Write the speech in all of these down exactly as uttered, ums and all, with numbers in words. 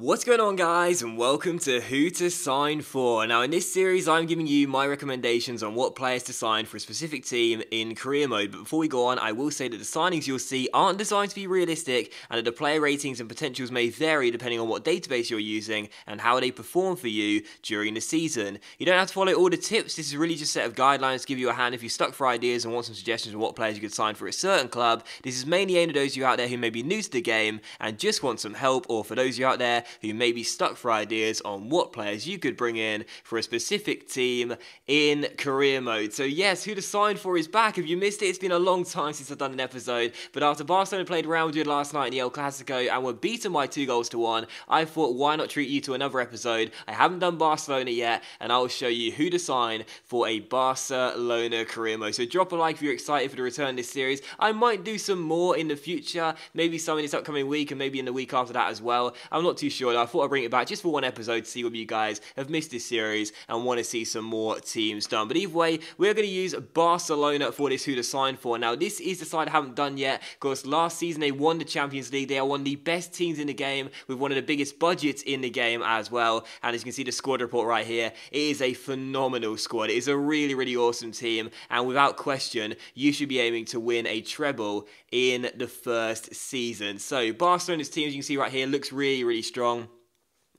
What's going on, guys, and welcome to Who to Sign For. Now in this series I'm giving you my recommendations on what players to sign for a specific team in career mode, but before we go on I will say that the signings you'll see aren't designed to be realistic and that the player ratings and potentials may vary depending on what database you're using and how they perform for you during the season. You don't have to follow all the tips, this is really just a set of guidelines to give you a hand if you're stuck for ideas and want some suggestions on what players you could sign for a certain club. This is mainly aimed at those of you out there who may be new to the game and just want some help, or for those of you out there who may be stuck for ideas on what players you could bring in for a specific team in career mode. So yes, Who to Sign For is back. If you missed it, it's been a long time since I've done an episode, but after Barcelona played Real Madrid last night in the El Clasico and were beaten by two goals to one, I thought, why not treat you to another episode? I haven't done Barcelona yet, and I'll show you who to sign for a Barcelona career mode. So drop a like if you're excited for the return of this series. I might do some more in the future, maybe some in this upcoming week and maybe in the week after that as well. I'm not too sure. I thought I'd bring it back just for one episode to see whether you guys have missed this series and want to see some more teams done. But either way, we're going to use Barcelona for this Who to Sign For. Now, this is the side I haven't done yet. Of course, last season they won the Champions League. They are one of the best teams in the game with one of the biggest budgets in the game as well. And as you can see, the squad report right here, it is a phenomenal squad. It is a really, really awesome team. And without question, you should be aiming to win a treble in the first season. So, Barcelona's team, as you can see right here, looks really, really strong.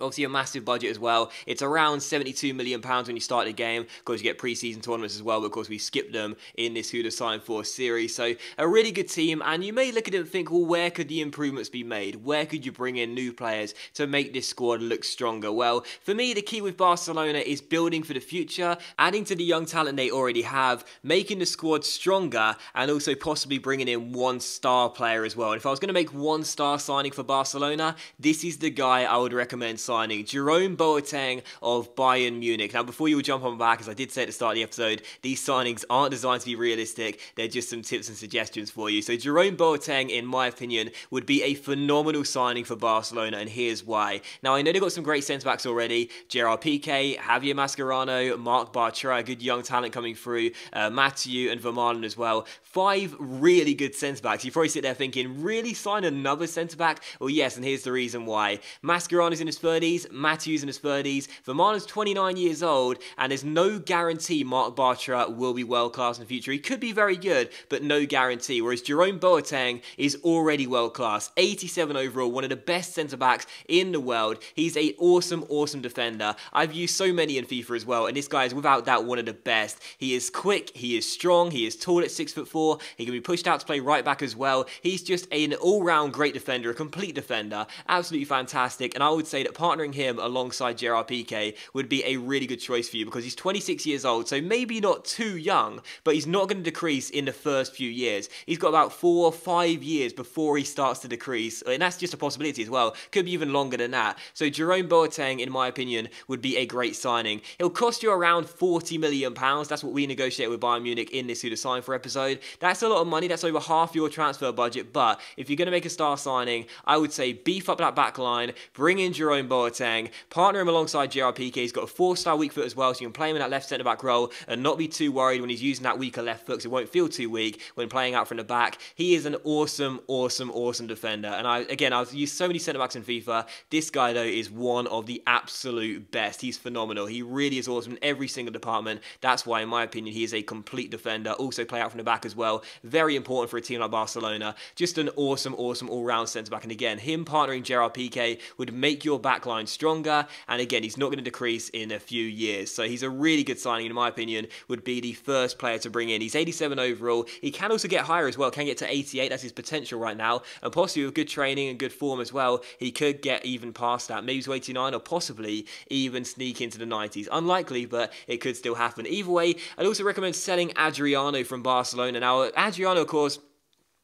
Obviously a massive budget as well. It's around seventy-two million pounds when you start the game. Of course, you get pre-season tournaments as well, but of course we skipped them in this Who to Sign For series. So a really good team, and you may look at it and think, well, where could the improvements be made? Where could you bring in new players to make this squad look stronger? Well, for me, the key with Barcelona is building for the future, adding to the young talent they already have, making the squad stronger, and also possibly bringing in one star player as well. And if I was going to make one star signing for Barcelona, this is the guy I would recommend signing. Signing Jerome Boateng of Bayern Munich. Now, before you all jump on back, as I did say at the start of the episode, these signings aren't designed to be realistic. They're just some tips and suggestions for you. So Jerome Boateng, in my opinion, would be a phenomenal signing for Barcelona, and here's why. Now, I know they've got some great centre-backs already. Gerard Piqué, Javier Mascherano, Marc Bartra, good young talent coming through, uh, Mathieu and Vermaan as well. Five really good centre-backs. You probably sit there thinking, really sign another centre-back? Well, yes, and here's the reason why. Mascherano's in his first thirties, Matthew's in his thirties, Vermaan is twenty-nine years old, and there's no guarantee Marc Bartra will be world-class in the future. He could be very good, but no guarantee, whereas Jerome Boateng is already world-class. eighty-seven overall, one of the best centre-backs in the world. He's an awesome, awesome defender. I've used so many in FIFA as well, and this guy is without doubt one of the best. He is quick, he is strong, he is tall at six foot four, he can be pushed out to play right-back as well. He's just an all-round great defender, a complete defender, absolutely fantastic, and I would say that partnering him alongside Gerard Piqué would be a really good choice for you because he's twenty-six years old, so maybe not too young, but he's not going to decrease in the first few years. He's got about four or five years before he starts to decrease, and that's just a possibility as well. Could be even longer than that. So Jerome Boateng, in my opinion, would be a great signing. It'll cost you around forty million pounds. That's what we negotiated with Bayern Munich in this Who to Sign For episode. That's a lot of money. That's over half your transfer budget, but if you're going to make a star signing, I would say beef up that back line, bring in Jerome Boateng, partner him alongside Gerard Piqué. He's got a four-star weak foot as well, so you can play him in that left centre-back role and not be too worried when he's using that weaker left foot, because it won't feel too weak when playing out from the back. He is an awesome, awesome, awesome defender. And I, again, I've used so many centre-backs in FIFA. This guy, though, is one of the absolute best. He's phenomenal. He really is awesome in every single department. That's why, in my opinion, he is a complete defender. Also play out from the back as well. Very important for a team like Barcelona. Just an awesome, awesome all-round centre-back. And again, him partnering Gerard Piqué would make your back line stronger, and again he's not going to decrease in a few years, so he's a really good signing, in my opinion, would be the first player to bring in. He's eighty-seven overall, he can also get higher as well, can get to eighty-eight, that's his potential right now, and possibly with good training and good form as well, he could get even past that, maybe to eighty-nine or possibly even sneak into the nineties. Unlikely, but it could still happen. Either way, I'd also recommend selling Adriano from Barcelona. Now Adriano, of course,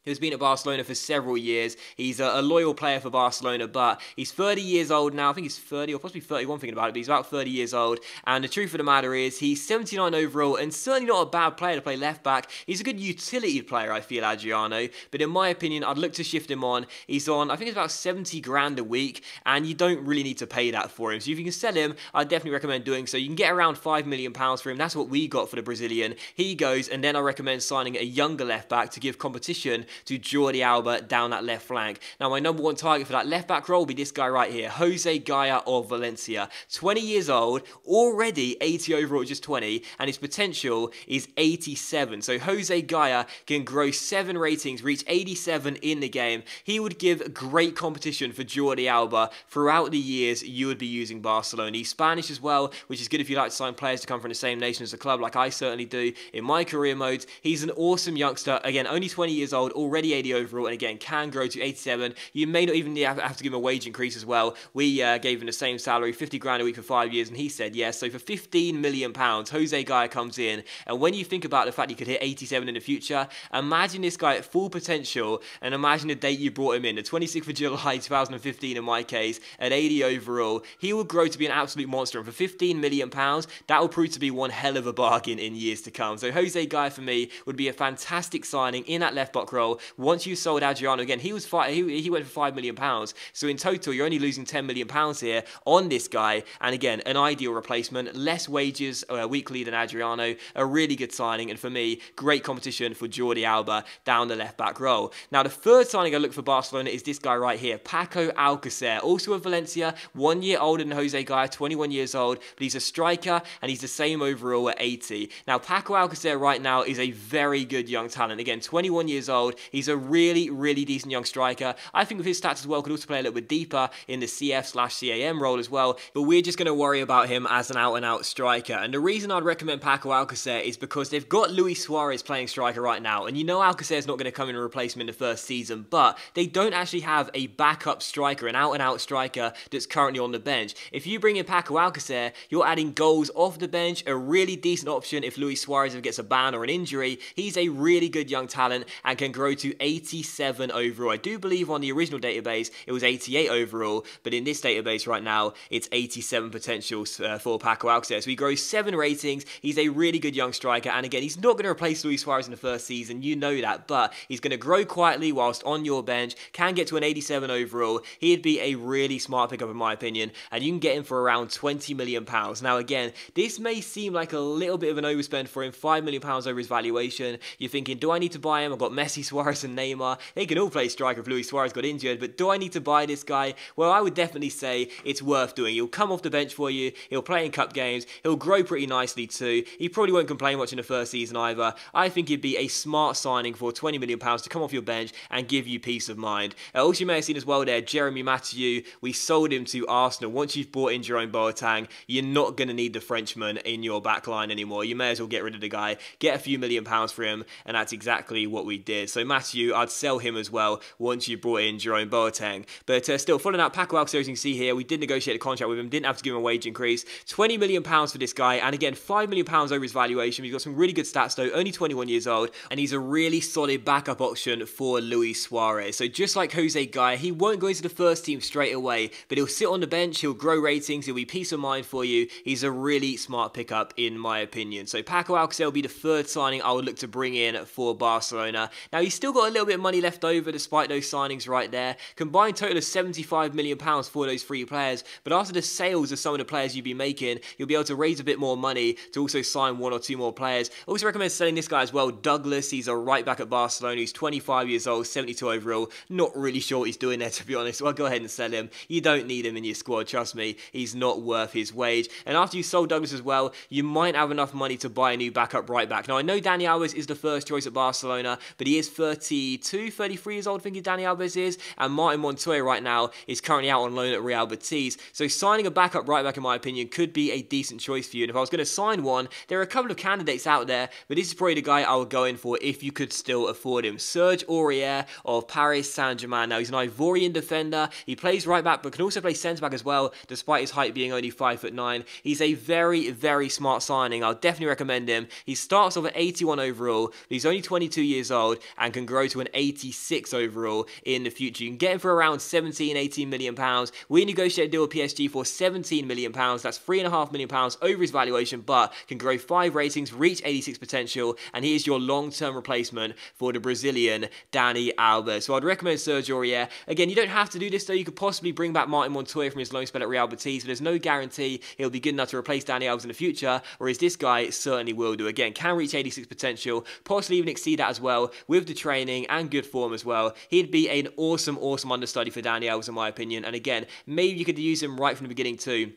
who's been at Barcelona for several years. He's a loyal player for Barcelona, but he's thirty years old now. I think he's thirty or possibly thirty-one, thinking about it, but he's about thirty years old. And the truth of the matter is he's seventy-nine overall and certainly not a bad player to play left-back. He's a good utility player, I feel, Adriano. But in my opinion, I'd look to shift him on. He's on, I think it's about seventy grand a week, and you don't really need to pay that for him. So if you can sell him, I'd definitely recommend doing so. You can get around five million pounds for him. That's what we got for the Brazilian. He goes, and then I recommend signing a younger left-back to give competition to Jordi Alba down that left flank. Now, my number one target for that left back role will be this guy right here, Jose Gaya of Valencia. twenty years old, already eighty overall, just twenty, and his potential is eighty-seven. So Jose Gaya can grow seven ratings, reach eighty-seven in the game. He would give great competition for Jordi Alba throughout the years you would be using Barcelona. He's Spanish as well, which is good if you like to sign players to come from the same nation as the club, like I certainly do in my career modes. He's an awesome youngster. Again, only twenty years old, already eighty overall, and again, can grow to eighty-seven. You may not even have to give him a wage increase as well. We uh, gave him the same salary, fifty grand a week for five years, and he said yes. So for fifteen million pounds, Jose Gaya comes in, and when you think about the fact he could hit eighty-seven in the future, imagine this guy at full potential, and imagine the date you brought him in, the twenty-sixth of July two thousand fifteen in my case, at eighty overall. He will grow to be an absolute monster, and for fifteen million pounds, that will prove to be one hell of a bargain in years to come. So Jose Gaya for me would be a fantastic signing in that left back role. Once you sold Adriano, again, he was five, he, he went for five million pounds. So in total, you're only losing ten million pounds here on this guy. And again, an ideal replacement, less wages uh, weekly than Adriano, a really good signing. And for me, great competition for Jordi Alba down the left back role. Now, the third signing I look for Barcelona is this guy right here, Paco Alcacer, also of Valencia, one year older than Jose Gaya, twenty-one years old, but he's a striker and he's the same overall at eighty. Now, Paco Alcacer right now is a very good young talent. Again, twenty-one years old, he's a really, really decent young striker. I think with his stats as well, could also play a little bit deeper in the C F slash C A M role as well, but we're just going to worry about him as an out-and-out striker. And the reason I'd recommend Paco Alcacer is because they've got Luis Suarez playing striker right now, and you know Alcacer's not going to come in and replace him in the first season, but they don't actually have a backup striker, an out-and-out striker that's currently on the bench. If you bring in Paco Alcacer, you're adding goals off the bench, a really decent option if Luis Suarez ever gets a ban or an injury. He's a really good young talent and can grow to eighty-seven overall. I do believe on the original database it was eighty-eight overall, but in this database right now it's eighty-seven potential uh, for Paco Alcacer. So he grows seven ratings. He's a really good young striker, and again, he's not going to replace Luis Suarez in the first season, you know that, but he's going to grow quietly whilst on your bench, can get to an eighty-seven overall. He'd be a really smart pickup in my opinion, and you can get him for around twenty million pounds. Now again, this may seem like a little bit of an overspend for him, five million pounds over his valuation. You're thinking, do I need to buy him? I've got Messi, Suarez and Neymar. They can all play striker if Luis Suarez got injured, but do I need to buy this guy? Well, I would definitely say it's worth doing. He'll come off the bench for you, he'll play in cup games, he'll grow pretty nicely too. He probably won't complain much in the first season either. I think it'd be a smart signing for twenty million pounds to come off your bench and give you peace of mind. Uh, also, you may have seen as well there, Jeremy Mathieu, we sold him to Arsenal. Once you've bought in Jerome Boateng, you're not going to need the Frenchman in your back line anymore. You may as well get rid of the guy, get a few million pounds for him, and that's exactly what we did. So Mathieu, I'd sell him as well once you brought in Jerome Boateng. But uh, still, following out Paco Alcacer, as you can see here, we did negotiate a contract with him, didn't have to give him a wage increase. twenty million pounds for this guy, and again, five million pounds over his valuation. He's got some really good stats though, only twenty-one years old, and he's a really solid backup option for Luis Suarez. So just like Jose Gaya, he won't go into the first team straight away, but he'll sit on the bench, he'll grow ratings, he'll be peace of mind for you. He's a really smart pickup in my opinion. So Paco Alcacer will be the third signing I would look to bring in for Barcelona. Now, he's still got a little bit of money left over despite those signings right there. Combined total of seventy-five million pounds for those three players, but after the sales of some of the players you've been making, you'll be able to raise a bit more money to also sign one or two more players. I also recommend selling this guy as well, Douglas. He's a right back at Barcelona. He's twenty-five years old, seventy-two overall. Not really sure what he's doing there, to be honest. Well, go ahead and sell him. You don't need him in your squad, trust me. He's not worth his wage. And after you sold Douglas as well, you might have enough money to buy a new backup right back. Now, I know Dani Alves is the first choice at Barcelona, but he is thirty-two, thirty-three years old, I think Dani Alves is, and Martin Montoya right now is currently out on loan at Real Betis. So signing a backup right back, in my opinion, could be a decent choice for you. And if I was going to sign one, there are a couple of candidates out there, but this is probably the guy I would go in for if you could still afford him. Serge Aurier of Paris Saint Germain. Now, he's an Ivorian defender. He plays right back, but can also play centre back as well, despite his height being only five foot nine. He's a very, very smart signing. I'll definitely recommend him. He starts off at eighty-one overall, but he's only twenty-two years old and can grow to an eighty-six overall in the future. You can get him for around seventeen, eighteen million pounds. We negotiated a deal with P S G for seventeen million pounds. That's three and a half million pounds over his valuation, but can grow five ratings, reach eighty-six potential, and he is your long-term replacement for the Brazilian Dani Alves. So I'd recommend Serge Aurier. Again, you don't have to do this though. You could possibly bring back Martin Montoya from his loan spell at Real Betis, but there's no guarantee he'll be good enough to replace Dani Alves in the future, or is this guy certainly will do. Again, can reach eighty-six potential, possibly even exceed that as well with the training and good form as well, he'd be an awesome, awesome understudy for Dani Alves in my opinion. And again, maybe you could use him right from the beginning too.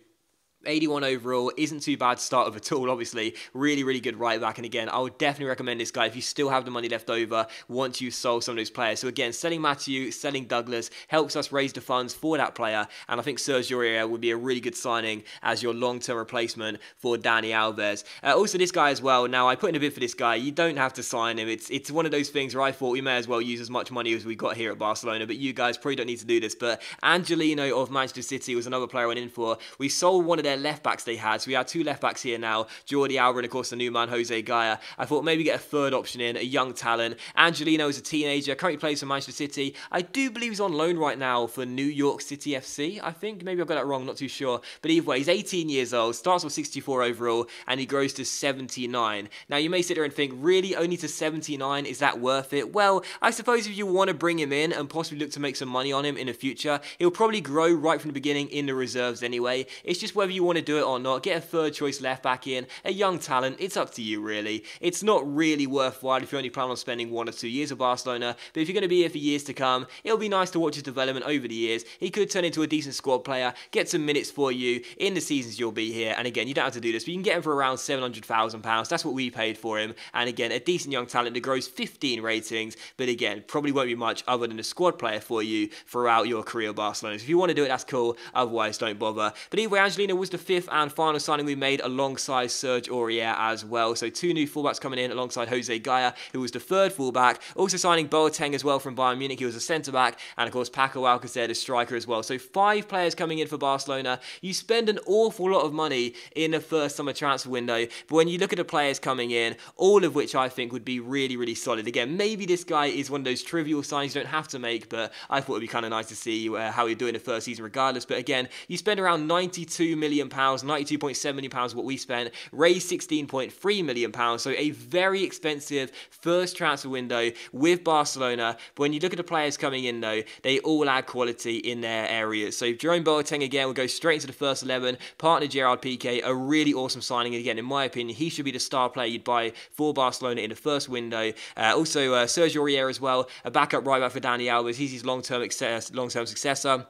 eighty-one overall, isn't too bad to start with at all, obviously. Really, really good right back. And again, I would definitely recommend this guy if you still have the money left over once you've sold some of those players. So again, selling Mathieu, selling Douglas helps us raise the funds for that player. And I think Serge Aurier would be a really good signing as your long-term replacement for Dani Alves. Uh, also, this guy as well. Now, I put in a bid for this guy. You don't have to sign him. It's, it's one of those things where I thought we may as well use as much money as we got here at Barcelona. But you guys probably don't need to do this. But Angelino of Manchester City was another player I went in for. We sold one of their left backs they had, so we had two left backs here now, Jordi Alba and of course the new man Jose Gaya. I thought maybe get a third option in, a young talent. Angelino is a teenager, currently plays for Manchester City. I do believe he's on loan right now for New York City F C, I think. Maybe I've got that wrong, not too sure. But either way, he's eighteen years old, starts with sixty-four overall, and he grows to seventy-nine. Now you may sit there and think, really, only to seventy-nine, is that worth it? Well, I suppose if you want to bring him in and possibly look to make some money on him in the future, he'll probably grow right from the beginning in the reserves anyway. It's just whether you want to do it or not. Get a third choice left back in, a young talent, it's up to you really. It's not really worthwhile if you only plan on spending one or two years at Barcelona, but if you're going to be here for years to come, it'll be nice to watch his development over the years. He could turn into a decent squad player, get some minutes for you in the seasons you'll be here. And again, you don't have to do this, but you can get him for around seven hundred thousand pounds, that's what we paid for him. And again, a decent young talent that grows fifteen ratings, but again, probably won't be much other than a squad player for you throughout your career at Barcelona. So if you want to do it, that's cool, otherwise don't bother. But either way, Angelino was the fifth and final signing we made alongside Serge Aurier as well. So two new fullbacks coming in alongside Jose Gaya, who was the third fullback. Also signing Boateng as well from Bayern Munich, he was a centre-back. And of course, Paco Alcacer, the striker as well. So five players coming in for Barcelona. You spend an awful lot of money in the first summer transfer window. But when you look at the players coming in, all of which I think would be really, really solid. Again, maybe this guy is one of those trivial signs you don't have to make, but I thought it would be kind of nice to see uh, how he'd do in the first season regardless. But again, you spend around ninety-two million pounds, ninety-two point seven million pounds what we spent, raised sixteen point three million pounds, so a very expensive first transfer window with Barcelona. But when you look at the players coming in though, they all add quality in their areas. So Jerome Boateng again will go straight into the first eleven, partner Gerard Piqué, a really awesome signing again in my opinion. He should be the star player you'd buy for Barcelona in the first window. Uh, also uh, Serge Aurier as well, a backup right back for Dani Alves, he's his long-term long-term successor.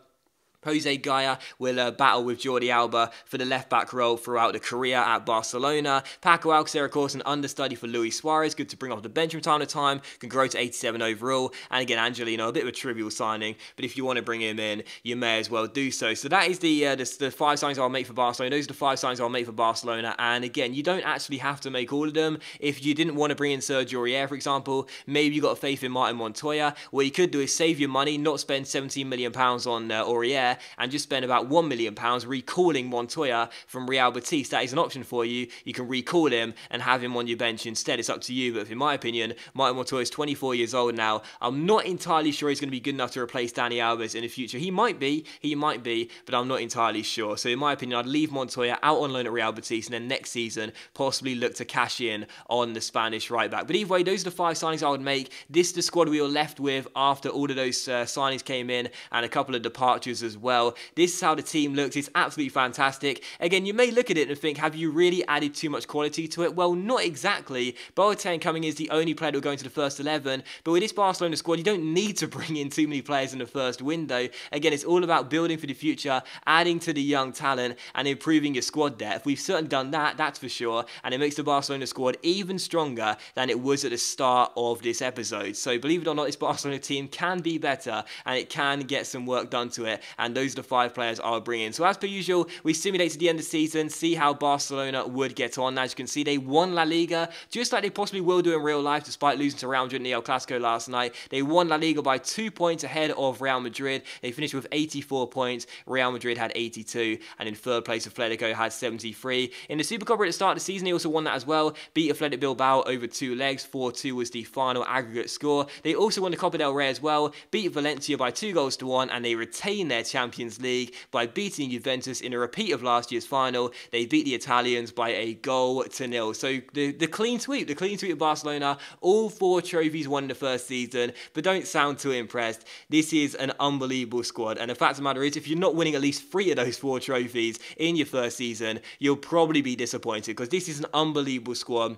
Jose Gaya will uh, battle with Jordi Alba for the left-back role throughout the career at Barcelona. Paco Alcacer, of course, an understudy for Luis Suarez. Good to bring off the bench from time to time. Can grow to eighty-seven overall. And again, Angelino, a bit of a trivial signing. But if you want to bring him in, you may as well do so. So that is the, uh, the, the five signings I'll make for Barcelona. Those are the five signings I'll make for Barcelona. And again, you don't actually have to make all of them. If you didn't want to bring in Serge Aurier, for example, maybe you got faith in Martin Montoya. What you could do is save your money, not spend seventeen million pounds on uh, Aurier, and just spend about one million pounds recalling Montoya from Real Betis. That is an option for you. You can recall him and have him on your bench instead. It's up to you, but in my opinion, Martin Montoya is twenty-four years old now. I'm not entirely sure he's going to be good enough to replace Dani Alves in the future. He might be, he might be, but I'm not entirely sure. So in my opinion, I'd leave Montoya out on loan at Real Betis and then next season possibly look to cash in on the Spanish right back. But either way, those are the five signings I would make. This is the squad we were left with after all of those uh, signings came in and a couple of departures as well. well. This is how the team looks. It's absolutely fantastic. Again, you may look at it and think, have you really added too much quality to it? Well, not exactly. Boateng coming in is the only player that will go into the first eleven, but with this Barcelona squad, you don't need to bring in too many players in the first window. Again, it's all about building for the future, adding to the young talent, and improving your squad depth. We've certainly done that, that's for sure, and it makes the Barcelona squad even stronger than it was at the start of this episode. So believe it or not, this Barcelona team can be better, and it can get some work done to it, and And those are the five players I'll bring in. So as per usual, we simulate to the end of the season, see how Barcelona would get on. As you can see, they won La Liga, just like they possibly will do in real life, despite losing to Real Madrid in the El Clasico last night. They won La Liga by two points ahead of Real Madrid. They finished with eighty-four points. Real Madrid had eighty-two, and in third place, Atletico had seventy-three. In the Super Cup at the start of the season, they also won that as well. Beat Athletic Bilbao over two legs. four two was the final aggregate score. They also won the Copa del Rey as well. Beat Valencia by two goals to one, and they retain their Champions League by beating Juventus in a repeat of last year's final. They beat the Italians by a goal to nil. So the, the clean sweep, the clean sweep of Barcelona, all four trophies won in the first season, but don't sound too impressed. This is an unbelievable squad, and the fact of the matter is, if you're not winning at least three of those four trophies in your first season, you'll probably be disappointed, because this is an unbelievable squad.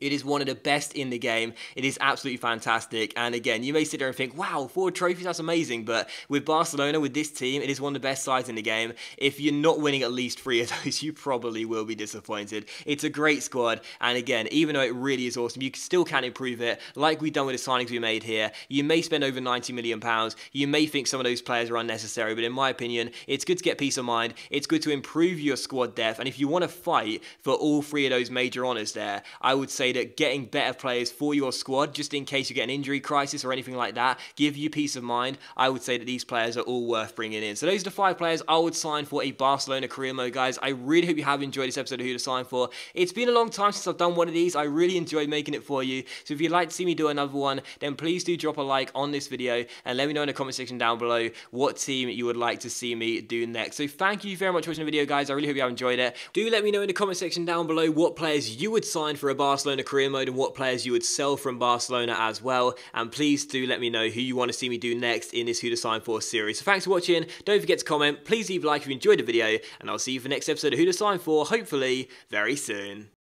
It is one of the best in the game. It is absolutely fantastic. And again, you may sit there and think, wow, four trophies, that's amazing. But with Barcelona, with this team, it is one of the best sides in the game. If you're not winning at least three of those, you probably will be disappointed. It's a great squad. And again, even though it really is awesome, you still can improve it. Like we've done with the signings we made here, you may spend over ninety million pounds. You may think some of those players are unnecessary, but in my opinion, it's good to get peace of mind. It's good to improve your squad depth. And if you want to fight for all three of those major honours there, I would say that getting better players for your squad, just in case you get an injury crisis or anything like that, give you peace of mind. I would say that these players are all worth bringing in. So those are the five players I would sign for a Barcelona career mode, guys. I really hope you have enjoyed this episode of Who to Sign For. It's been a long time since I've done one of these. I really enjoyed making it for you. So if you'd like to see me do another one, then please do drop a like on this video and let me know in the comment section down below what team you would like to see me do next. So thank you very much for watching the video, guys. I really hope you have enjoyed it. Do let me know in the comment section down below what players you would sign for a Barcelona career mode and what players you would sell from Barcelona as well. And please do let me know who you want to see me do next in this Who to Sign For series. So thanks for watching. Don't forget to comment. Please leave a like if you enjoyed the video, and I'll see you for the next episode of Who to Sign For, hopefully very soon.